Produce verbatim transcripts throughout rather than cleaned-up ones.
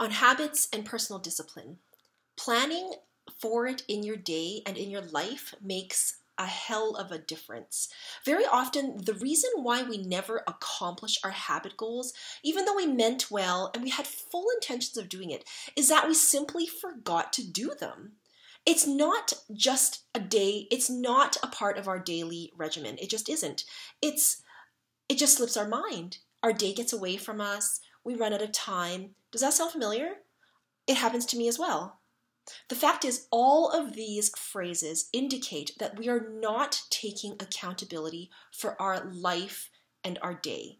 On habits and personal discipline. Planning for it in your day and in your life makes a hell of a difference. Very often, the reason why we never accomplish our habit goals, even though we meant well and we had full intentions of doing it, is that we simply forgot to do them. It's not just a day, it's not a part of our daily regimen. It just isn't. It's, it just slips our mind. Our day gets away from us. We run out of time. Does that sound familiar? It happens to me as well. The fact is, all of these phrases indicate that we are not taking accountability for our life and our day.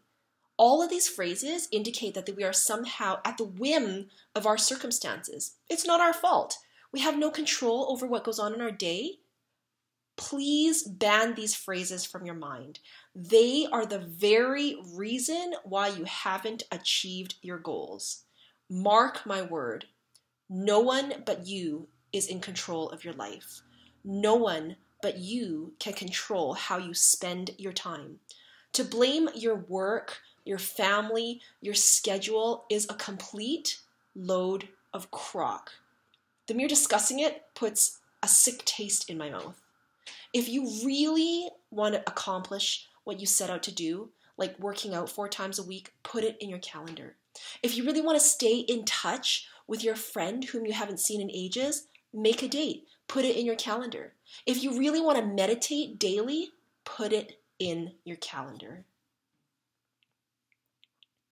All of these phrases indicate that we are somehow at the whim of our circumstances. It's not our fault. We have no control over what goes on in our day. Please ban these phrases from your mind. They are the very reason why you haven't achieved your goals. Mark my word. No one but you is in control of your life. No one but you can control how you spend your time. To blame your work, your family, your schedule is a complete load of crock. The mere discussing it puts a sick taste in my mouth. If you really want to accomplish what you set out to do, like working out four times a week, put it in your calendar. If you really want to stay in touch with your friend whom you haven't seen in ages, make a date. Put it in your calendar. If you really want to meditate daily, put it in your calendar.